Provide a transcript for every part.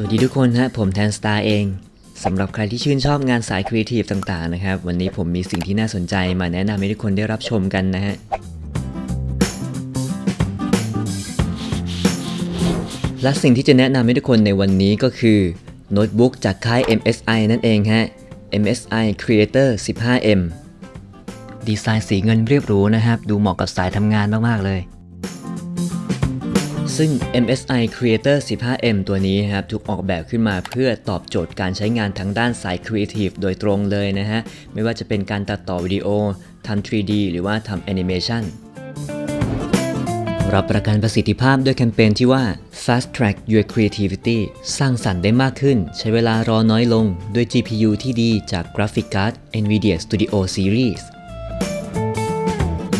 สวัสดีทุกคนฮะผมแทนสตาร์เองสำหรับใครที่ชื่นชอบงานสายครีเอทีฟต่างๆนะครับวันนี้ผมมีสิ่งที่น่าสนใจมาแนะนำให้ทุกคนได้รับชมกันนะฮะและสิ่งที่จะแนะนำให้ทุกคนในวันนี้ก็คือโน้ตบุ๊กจากค่าย MSI นั่นเองฮะ MSI Creator 15M ดีไซน์สีเงินเรียบหรูนะครับดูเหมาะกับสายทำงานมากๆเลยซึ่ง MSI Creator 15M ตัวนี้ครับถูกออกแบบขึ้นมาเพื่อตอบโจทย์การใช้งานทางด้านสายครีเอทีฟโดยตรงเลยนะฮะไม่ว่าจะเป็นการตัดต่อวิดีโอทำ 3D หรือว่าทำแอนิเมชันรับประกันประสิทธิภาพด้วยแคมเปญที่ว่า Fast Track Your Creativity สร้างสรรค์ได้มากขึ้นใช้เวลารอน้อยลงด้วย GPU ที่ดีจาก Graphic Card NVIDIA Studio Series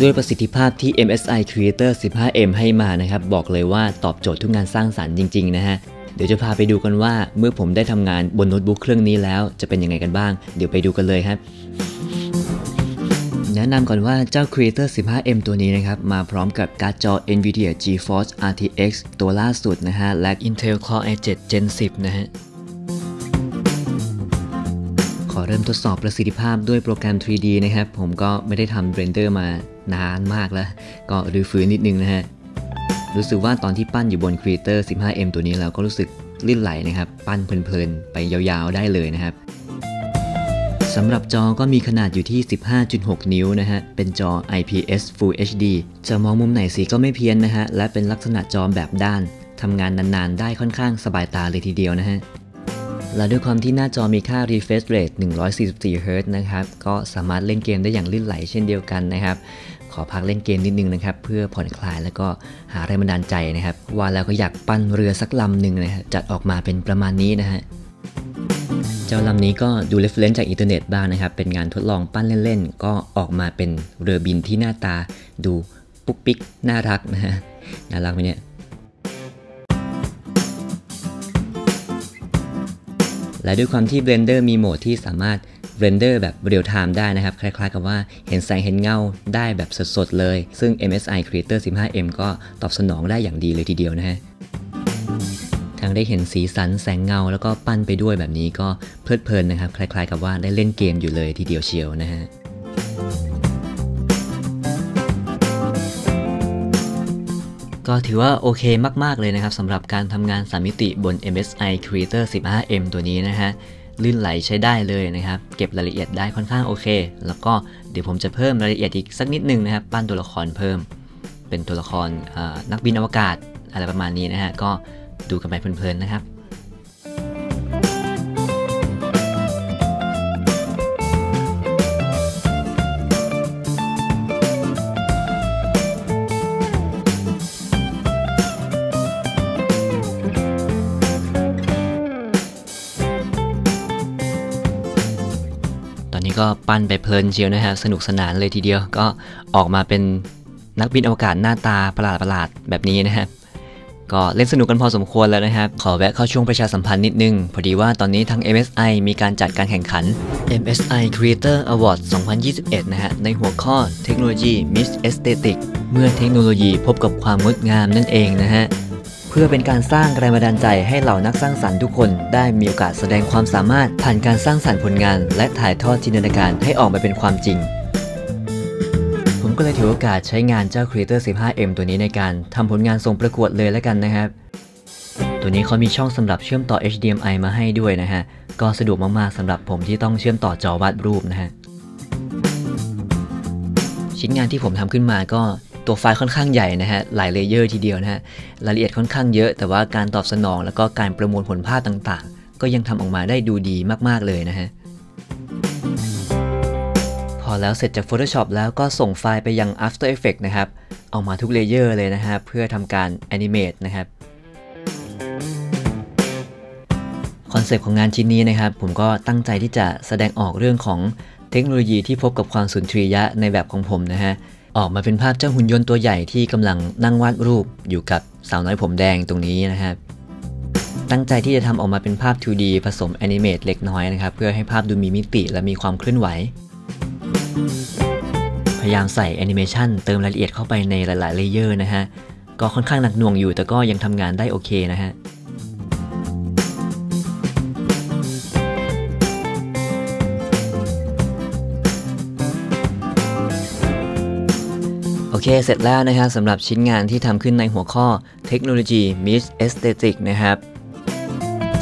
ด้วยประสิทธิภาพที่ MSI Creator 15M ให้มานะครับบอกเลยว่าตอบโจทย์ทุกงานสร้างสรรค์จริงๆนะฮะเดี๋ยวจะพาไปดูกันว่าเมื่อผมได้ทำงานบนโน้ตบุ๊กเครื่องนี้แล้วจะเป็นยังไงกันบ้างเดี๋ยวไปดูกันเลยครับแนะนำก่อนว่าเจ้า Creator 15M ตัวนี้นะครับมาพร้อมกับการ์ดจอ NVIDIA GeForce RTX ตัวล่าสุดนะฮะและ Intel Core i7 Gen 10 นะฮะขอเริ่มทดสอบประสิทธิภาพด้วยโปรแกรม 3D นะครับผมก็ไม่ได้ทำ Blender มานานมากแล้วก็รื้อฟื้นนิดนึงนะฮะรู้สึกว่าตอนที่ปั้นอยู่บน Creator 15M ตัวนี้เราก็รู้สึกลื่นไหลนะครับปั้นเพลินๆไปยาวๆได้เลยนะครับสำหรับจอก็มีขนาดอยู่ที่ 15.6 นิ้วนะฮะเป็นจอ IPS Full HD จะมองมุมไหนสีก็ไม่เพี้ยนนะฮะและเป็นลักษณะจอแบบด้านทำงานนานๆได้ค่อนข้างสบายตาเลยทีเดียวนะฮะและด้วยความที่หน้าจอมีค่า refresh rate 144 Hz นะครับก็สามารถเล่นเกมได้อย่างลื่นไหลเช่นเดียวกันนะครับขอพักเล่นเกมนิดนึงนะครับเพื่อผ่อนคลายแล้วก็หาแรงบันดาลใจนะครับว่าแล้วก็อยากปั้นเรือสักลำหนึ่งนะฮะจัดออกมาเป็นประมาณนี้นะฮะเจ้าลำนี้ก็ดู reference จากอินเทอร์เน็ตบ้างนะครับเป็นงานทดลองปั้นเล่นๆก็ออกมาเป็นเรือบินที่หน้าตาดูปุ๊กปิ๊กน่ารักนะฮะน่ารักไหมเนี่ยและด้วยความที่ Blender มีโหมดที่สามารถ Blender แบบ Real Time ได้นะครับคล้ายๆกับว่าเห็นแสงเห็นเงาได้แบบสดๆเลยซึ่ง MSI Creator 15M ก็ตอบสนองได้อย่างดีเลยทีเดียวนะฮะทั้งได้เห็นสีสันแสงเงาแล้วก็ปั้นไปด้วยแบบนี้ก็เพลิดเพลินนะครับคล้ายๆกับว่าได้เล่นเกมอยู่เลยทีเดียวเชียวนะฮะก็ถือว่าโอเคมากๆเลยนะครับสำหรับการทำงาน3มิติบน MSI Creator 15M ตัวนี้นะฮะลื่นไหลใช้ได้เลยนะครับเก็บรายละเอียดได้ค่อนข้างโอเคแล้วก็เดี๋ยวผมจะเพิ่มรายละเอียดอีกสักนิดนึงนะครับปั้นตัวละครเพิ่มเป็นตัวละครนักบินอวกาศอะไรประมาณนี้นะฮะก็ดูกันไปเพลินๆนะครับก็ปั้นไปเพลินเชียวนะครับสนุกสนานเลยทีเดียวก็ออกมาเป็นนักบินอวกาศหน้าตาประหลาดๆแบบนี้นะครับก็เล่นสนุกกันพอสมควรแล้วนะครับขอแวะเข้าช่วงประชาสัมพันธ์นิดนึงพอดีว่าตอนนี้ทาง MSI มีการจัดการแข่งขัน MSI Creator Awards 2021 นะฮะในหัวข้อเทคโนโลยี Miss Aesthetic เมื่อเทคโนโลยีพบกับความงดงามนั่นเองนะฮะเพื่อเป็นการสร้างแรงบันดาลใจให้เหล่านักสร้างสรรค์ทุกคนได้มีโอกาสแสดงความสามารถผ่านการสร้างสรรค์ผลงานและถ่ายทอดจินตนาการให้ออกมาเป็นความจริงผมก็เลยถือโอกาสใช้งานเจ้า Creator 15M ตัวนี้ในการทำผลงานส่งประกวดเลยแล้วกันนะครับตัวนี้เขามีช่องสำหรับเชื่อมต่อ HDMI มาให้ด้วยนะฮะก็สะดวกมากๆสำหรับผมที่ต้องเชื่อมต่อจอวาดรูปนะฮะชิ้นงานที่ผมทำขึ้นมาก็ตัวไฟล์ค่อนข้างใหญ่นะฮะหลายเลเยอร์ทีเดียวนะฮะรายละเอียดค่อนข้างเยอะแต่ว่าการตอบสนองแล้วก็การประมวลผลภาพต่างๆก็ยังทำออกมาได้ดูดีมากๆเลยนะฮะพอแล้วเสร็จจาก Photoshop แล้วก็ส่งไฟล์ไปยัง After Effects นะครับเอามาทุกเลเยอร์เลยนะฮะเพื่อทำการแอนิเมตนะครับคอนเซปต์ของงานชิ้นนี้นะครับผมก็ตั้งใจที่จะแสดงออกเรื่องของเทคโนโลยีที่พบกับความสุนทรียะในแบบของผมนะฮะออกมาเป็นภาพเจ้าหุ่นยนต์ตัวใหญ่ที่กำลังนั่งวาดรูปอยู่กับสาวน้อยผมแดงตรงนี้นะครับตั้งใจที่จะทำออกมาเป็นภาพ 2D ผสมแอนิเมตเล็กน้อยนะครับเพื่อให้ภาพดูมีมิติและมีความเคลื่อนไหวพยายามใส่แอนิเมชันเติมรายละเอียดเข้าไปในหลายๆเลเยอร์นะฮะก็ค่อนข้างหนักหน่วงอยู่แต่ก็ยังทำงานได้โอเคนะฮะ อเคเสร็จแล้วนะครับสำหรับชิ้นงานที่ทำขึ้นในหัวข้อเทคโนโลยี meets aesthetic นะครับ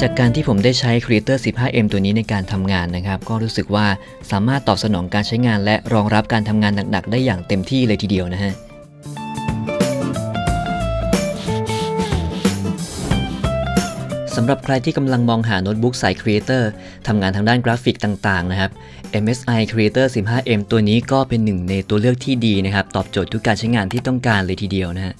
จากการที่ผมได้ใช้ Creator 15M ตัวนี้ในการทำงานนะครับก็รู้สึกว่าสามารถตอบสนองการใช้งานและรองรับการทำงานหนักๆได้อย่างเต็มที่เลยทีเดียวนะฮะสำหรับใครที่กำลังมองหาโน้ตบุ๊กสาย Creator ทำงานทางด้านกราฟิกต่างๆนะครับ MSI Creator 15M ตัวนี้ก็เป็นหนึ่งในตัวเลือกที่ดีนะครับตอบโจทย์ทุกการใช้งานที่ต้องการเลยทีเดียวนะฮะ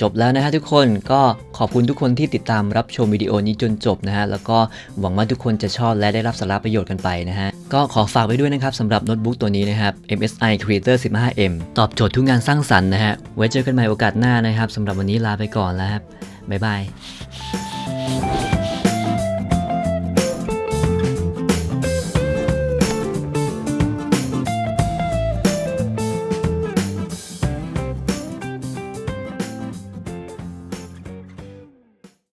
จบแล้วนะฮะทุกคนก็ขอบคุณทุกคนที่ติดตามรับชมวิดีโอนี้จนจบนะฮะแล้วก็หวังว่าทุกคนจะชอบและได้รับสาระประโยชน์กันไปนะฮะก็ขอฝากไว้ด้วยนะครับสำหรับโน้ตบุ๊กตัวนี้นะครับ MSI Creator 15M ตอบโจทย์ทุกงานสร้างสรรค์นะฮะไว้เจอกันใหม่โอกาสหน้านะครับสำหรับวันนี้ลาไปก่อนแล้วครับบ๊ายบาย